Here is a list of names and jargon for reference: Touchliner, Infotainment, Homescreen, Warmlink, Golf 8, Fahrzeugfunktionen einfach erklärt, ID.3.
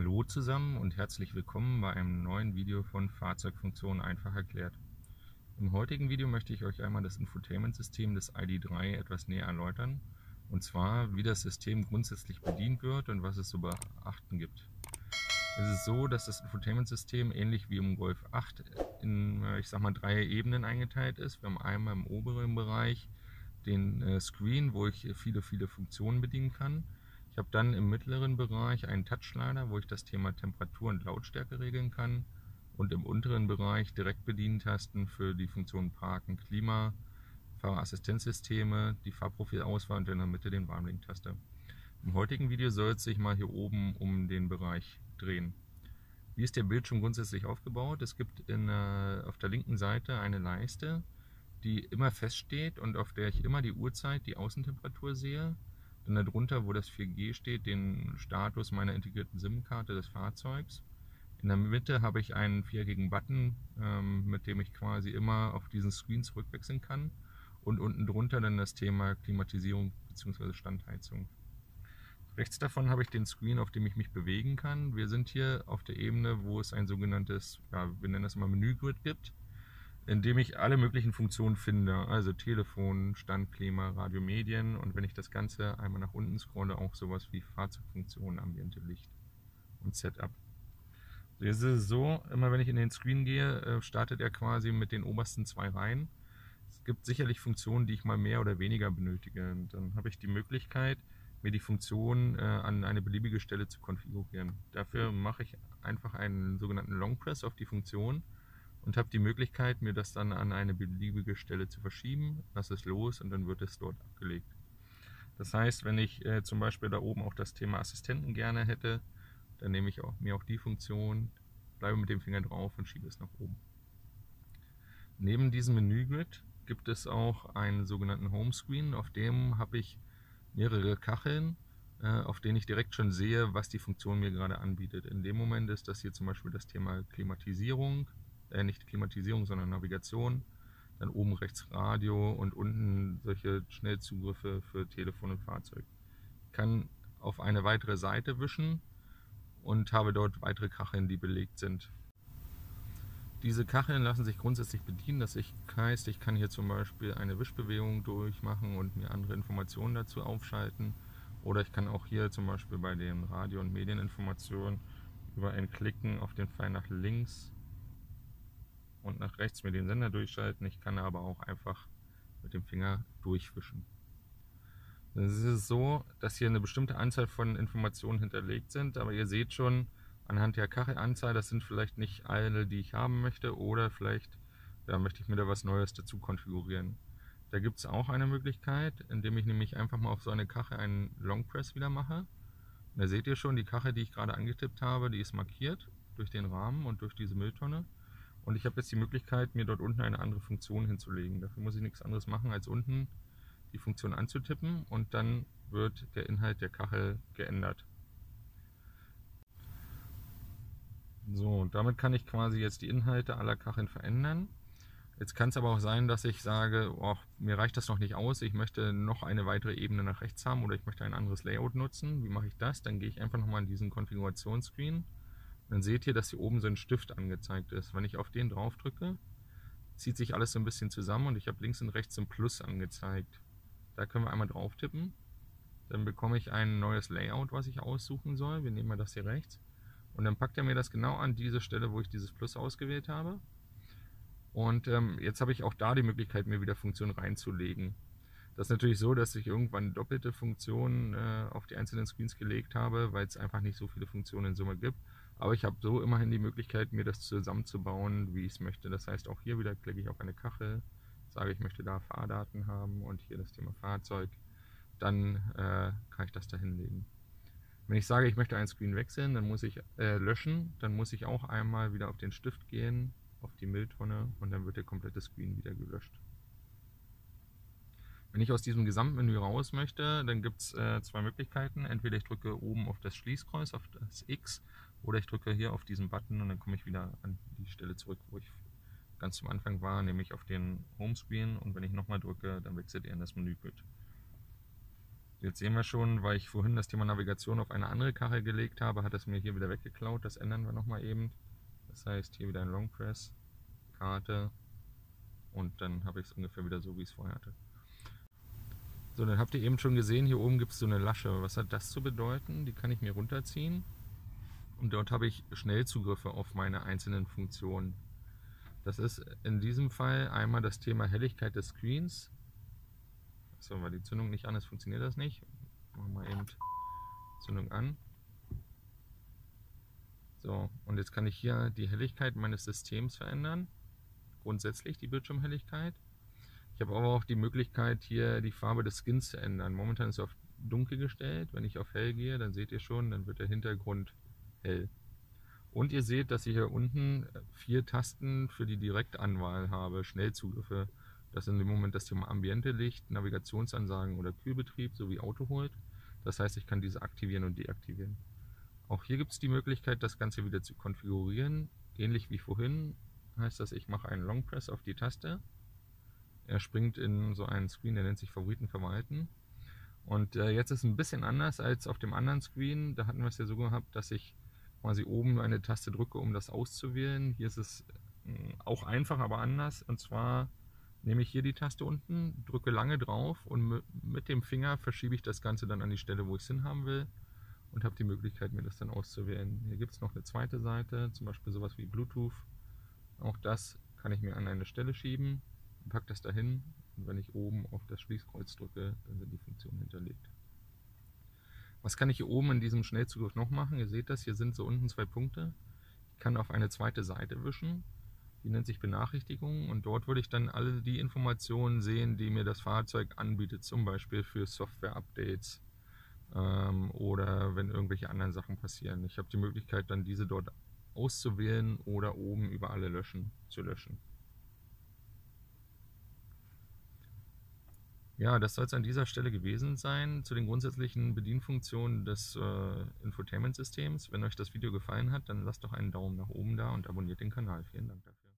Hallo zusammen und herzlich willkommen bei einem neuen Video von Fahrzeugfunktionen einfach erklärt. Im heutigen Video möchte ich euch einmal das Infotainment-System des ID.3 etwas näher erläutern, und zwar wie das System grundsätzlich bedient wird und was es zu beachten gibt. Es ist so, dass das Infotainment-System ähnlich wie im Golf 8 in, ich sag mal, 3 Ebenen eingeteilt ist. Wir haben einmal im oberen Bereich den Screen, wo ich viele Funktionen bedienen kann. Ich habe dann im mittleren Bereich einen Touchliner, wo ich das Thema Temperatur und Lautstärke regeln kann, und im unteren Bereich direkt Bedientasten für die Funktionen Parken, Klima, Fahrerassistenzsysteme, die Fahrprofilauswahl und in der Mitte den Warmlink-Taste. Im heutigen Video soll es sich mal hier oben um den Bereich drehen. Wie ist der Bildschirm grundsätzlich aufgebaut? Es gibt auf der linken Seite eine Leiste, die immer feststeht und auf der ich immer die Uhrzeit, die Außentemperatur sehe. Dann darunter, wo das 4G steht, den Status meiner integrierten SIM-Karte des Fahrzeugs. In der Mitte habe ich einen viereckigen Button, mit dem ich quasi immer auf diesen Screen zurückwechseln kann. Und unten drunter dann das Thema Klimatisierung bzw. Standheizung. Rechts davon habe ich den Screen, auf dem ich mich bewegen kann. Wir sind hier auf der Ebene, wo es ein sogenanntes, ja, wir nennen das mal Menügrid gibt, in dem ich alle möglichen Funktionen finde, also Telefon, Standklima, Radio, Medien, und wenn ich das Ganze einmal nach unten scrolle, auch sowas wie Fahrzeugfunktionen, Ambiente, Licht und Setup. Jetzt ist es so, immer wenn ich in den Screen gehe, startet er quasi mit den obersten 2 Reihen. Es gibt sicherlich Funktionen, die ich mal mehr oder weniger benötige. Und dann habe ich die Möglichkeit, mir die Funktion an eine beliebige Stelle zu konfigurieren. Dafür mache ich einfach einen sogenannten Long Press auf die Funktion und habe die Möglichkeit, mir das dann an eine beliebige Stelle zu verschieben. Lass es los und dann wird es dort abgelegt. Das heißt, wenn ich zum Beispiel da oben auch das Thema Assistenten gerne hätte, dann nehme ich mir auch die Funktion, bleibe mit dem Finger drauf und schiebe es nach oben. Neben diesem Menügrid gibt es auch einen sogenannten Homescreen. Auf dem habe ich mehrere Kacheln, auf denen ich direkt schon sehe, was die Funktion mir gerade anbietet. In dem Moment ist das hier zum Beispiel das Thema Klimatisierung, nicht Klimatisierung, sondern Navigation, dann oben rechts Radio und unten solche Schnellzugriffe für Telefon und Fahrzeug. Ich kann auf eine weitere Seite wischen und habe dort weitere Kacheln, die belegt sind. Diese Kacheln lassen sich grundsätzlich bedienen, das heißt, ich kann hier zum Beispiel eine Wischbewegung durchmachen und mir andere Informationen dazu aufschalten, oder ich kann auch hier zum Beispiel bei den Radio- und Medieninformationen über ein Klicken auf den Pfeil nach links und nach rechts mir den Sender durchschalten. Ich kann aber auch einfach mit dem Finger durchwischen. Es ist so, dass hier eine bestimmte Anzahl von Informationen hinterlegt sind, aber ihr seht schon anhand der Kachelanzahl, das sind vielleicht nicht alle, die ich haben möchte, oder vielleicht möchte ich mir da was Neues dazu konfigurieren. Da gibt es auch eine Möglichkeit, indem ich nämlich einfach mal auf so eine Kachel einen Long Press wieder mache. Und da seht ihr schon, die Kachel, die ich gerade angetippt habe, die ist markiert durch den Rahmen und durch diese Mülltonne. Und ich habe jetzt die Möglichkeit, mir dort unten eine andere Funktion hinzulegen. Dafür muss ich nichts anderes machen, als unten die Funktion anzutippen, und dann wird der Inhalt der Kachel geändert. So, und damit kann ich quasi jetzt die Inhalte aller Kacheln verändern. Jetzt kann es aber auch sein, dass ich sage, oh, mir reicht das noch nicht aus, ich möchte noch eine weitere Ebene nach rechts haben oder ich möchte ein anderes Layout nutzen. Wie mache ich das? Dann gehe ich einfach nochmal in diesen Konfigurationsscreen. Dann seht ihr, dass hier oben so ein Stift angezeigt ist. Wenn ich auf den drauf drücke, zieht sich alles so ein bisschen zusammen und ich habe links und rechts so ein Plus angezeigt. Da können wir einmal drauf tippen. Dann bekomme ich ein neues Layout, was ich aussuchen soll. Wir nehmen mal das hier rechts. Und dann packt er mir das genau an diese Stelle, wo ich dieses Plus ausgewählt habe. Und jetzt habe ich auch da die Möglichkeit, mir wieder Funktionen reinzulegen. Das ist natürlich so, dass ich irgendwann doppelte Funktionen auf die einzelnen Screens gelegt habe, weil es einfach nicht so viele Funktionen in Summe gibt. Aber ich habe so immerhin die Möglichkeit, mir das zusammenzubauen, wie ich es möchte. Das heißt, auch hier wieder klicke ich auf eine Kachel, sage, ich möchte da Fahrdaten haben und hier das Thema Fahrzeug. Dann kann ich das da hinlegen. Wenn ich sage, ich möchte einen Screen wechseln, dann muss ich löschen, dann muss ich auch einmal wieder auf den Stift gehen, auf die Mülltonne, und dann wird der komplette Screen wieder gelöscht. Wenn ich aus diesem Gesamtmenü raus möchte, dann gibt es 2 Möglichkeiten. Entweder ich drücke oben auf das Schließkreuz, auf das X, oder ich drücke hier auf diesen Button und dann komme ich wieder an die Stelle zurück, wo ich ganz zum Anfang war, nämlich auf den Homescreen, und wenn ich nochmal drücke, dann wechselt er in das Menübild. Jetzt sehen wir schon, weil ich vorhin das Thema Navigation auf eine andere Karre gelegt habe, hat es mir hier wieder weggeklaut. Das ändern wir nochmal eben. Das heißt, hier wieder ein Long Press, Karte, und dann habe ich es ungefähr wieder so, wie ich es vorher hatte. So, dann habt ihr eben schon gesehen, hier oben gibt es so eine Lasche. Was hat das zu bedeuten? Die kann ich mir runterziehen und dort habe ich Schnellzugriffe auf meine einzelnen Funktionen. Das ist in diesem Fall einmal das Thema Helligkeit des Screens. So, weil die Zündung nicht an ist, funktioniert das nicht. Machen wir eben Zündung an. So, und jetzt kann ich hier die Helligkeit meines Systems verändern. Grundsätzlich die Bildschirmhelligkeit. Ich habe aber auch die Möglichkeit, hier die Farbe des Skins zu ändern. Momentan ist er auf dunkel gestellt. Wenn ich auf hell gehe, dann seht ihr schon, dann wird der Hintergrund hell. Und ihr seht, dass ich hier unten 4 Tasten für die Direktanwahl habe, Schnellzugriffe. Das sind im Moment das Thema Ambiente, Licht, Navigationsansagen oder Kühlbetrieb sowie Autohold. Das heißt, ich kann diese aktivieren und deaktivieren. Auch hier gibt es die Möglichkeit, das Ganze wieder zu konfigurieren. Ähnlich wie vorhin heißt das, ich mache einen Long Press auf die Taste. Er springt in so einen Screen, der nennt sich Favoriten verwalten. Und jetzt ist es ein bisschen anders als auf dem anderen Screen. Da hatten wir es ja so gehabt, dass ich quasi oben eine Taste drücke, um das auszuwählen. Hier ist es auch einfach, aber anders. Und zwar nehme ich hier die Taste unten, drücke lange drauf und mit dem Finger verschiebe ich das Ganze dann an die Stelle, wo ich es hinhaben will, und habe die Möglichkeit, mir das dann auszuwählen. Hier gibt es noch eine zweite Seite, zum Beispiel sowas wie Bluetooth. Auch das kann ich mir an eine Stelle schieben, packe das dahin, und wenn ich oben auf das Schließkreuz drücke, dann sind die Funktionen hinterlegt. Was kann ich hier oben in diesem Schnellzugriff noch machen? Ihr seht das, hier sind so unten 2 Punkte. Ich kann auf eine zweite Seite wischen. Die nennt sich Benachrichtigungen, und dort würde ich dann alle die Informationen sehen, die mir das Fahrzeug anbietet, zum Beispiel für Software-Updates oder wenn irgendwelche anderen Sachen passieren. Ich habe die Möglichkeit, dann diese dort auszuwählen oder oben über alle zu löschen. Ja, das soll es an dieser Stelle gewesen sein zu den grundsätzlichen Bedienfunktionen des Infotainment-Systems. Wenn euch das Video gefallen hat, dann lasst doch einen Daumen nach oben da und abonniert den Kanal. Vielen Dank dafür.